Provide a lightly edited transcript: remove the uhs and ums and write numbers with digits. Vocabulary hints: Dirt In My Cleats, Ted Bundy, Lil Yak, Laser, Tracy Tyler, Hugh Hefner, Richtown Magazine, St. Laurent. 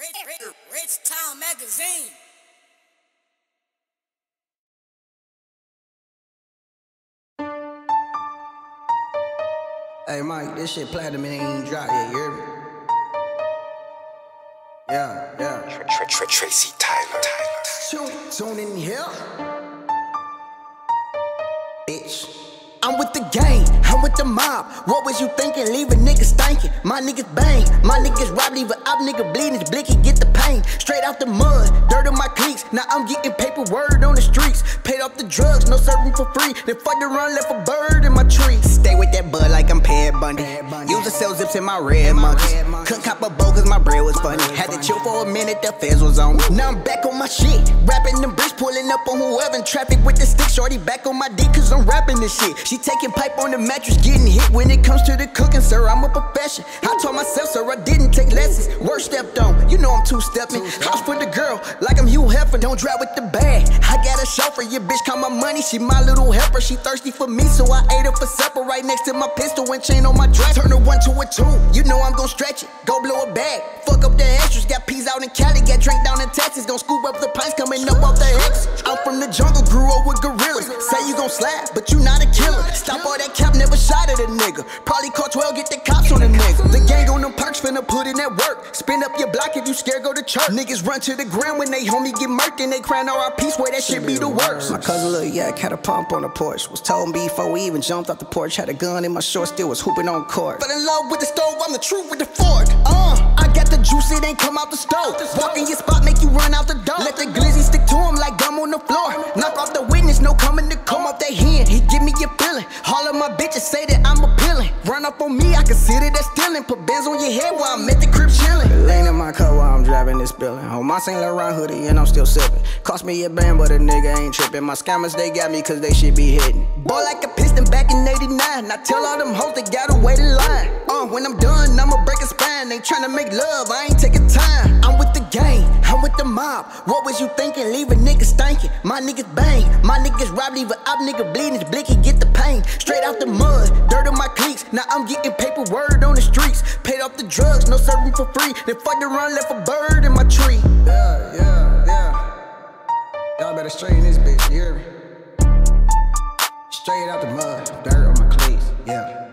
Richtown Magazine. Hey Mike, this shit platinum ain't dropped yet, you hear me? Yeah, yeah. Tracy Tyler. Tune in here. Bitch. I'm with the gang, I'm with the mob. What was you thinking? Leave a nigga stankin'. My niggas bang, my niggas rob, leave a op nigga bleedin'. His blicky get the pain, straight out the mud, dirt in my cleats. Now I'm getting paper word on the streets. Paid off the drugs, no serving for free. Then fucked around, left a bird in my tree. Stay with that bud like I'm Ted Bundy. Used to sell zips in my red monkeys. Couldn't cop a bowl cause my bread was funny. Had to chill for a minute, the feds was on me. Now I'm back on my shit, rapping them bricks, pulling up on whoever in traffic with the stick. Shorty back on my dick cause I'm rapping this shit. She taking pipe on the mattress, getting hit. When it comes to the cooking, sir, I'm a profession. I told myself, sir, I didn't take lessons. Work stepped on, you know I'm two-stepping. House for the girl, like I'm Hugh Hefner. Don't drive with the bag, I got a chauffeur. Your bitch count my money, she my little helper. She thirsty for me, so I ate her for supper. Right next to my pistol and chain on my dress. Turn a 1 to a 2, you know I'm gon' stretch it. Go blow a bag, fuck up the extras. Got peas out in Cali, got drink down in Texas. Gon' scoop up the pints, coming up off the X. I'm from the jungle, grew up with gorillas. Say you gon' slap, but you not a killer. Stop all that cap, never shot at a nigga. Probably call 12, get the cops on the nigga. The gang on them perks, finna put in that work. Spin up your block if you scared, go to church. Niggas run to the ground when they homie get murked, and they crying R.I.P. Swear that shit be the worst. My cousin Lil Yak had a pump on the porch. Was told me before we even jumped off the porch. Had a gun in my shorts, still was hooping on court. Fell in love with the stove, I'm the truth with the fork. I got the juice, it ain't come out the stove. Walk in your spot, make you run out the door. Let the glizzy stick to him like gum on the floor. Knock off the witness, no coming to come off that hand. He give me your feeling. All of my bitches say that I'm appealing. Run up on me, I consider that stealing. Put bands on your head while I'm at the crib chilling. Laying in my car while I'm driving this building. On my St. Laurent hoodie and I'm still sipping. Cost me a band, but a nigga ain't tripping. My scammers, they got me cause they shit be hitting. Boy like a piston back in 89. I tell all them hoes they gotta wait in line. When I'm done, I'ma break a spine. Ain't tryna make love, I ain't taking time. I'm with the gang, I'm with the mob. What was you thinking? Leave a nigga stankin'. My niggas bang, my niggas rob, leave a op nigga bleedin'. His blicky get the pain, straight out the mud, dirt in my cleats. Now I'm getting paper word on the streets. Paid off the drugs, no serving for free. Then fucked around, left a bird in my tree. Yeah. Y'all better straighten this bitch, you hear me? Straight out the mud, dirt on my cleats, yeah.